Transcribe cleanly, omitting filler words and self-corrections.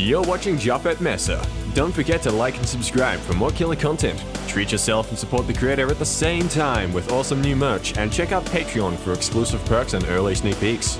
You're watching Jafet Meza. Don't forget to like and subscribe for more killer content. Treat yourself and support the creator at the same time with awesome new merch, and check out Patreon for exclusive perks and early sneak peeks.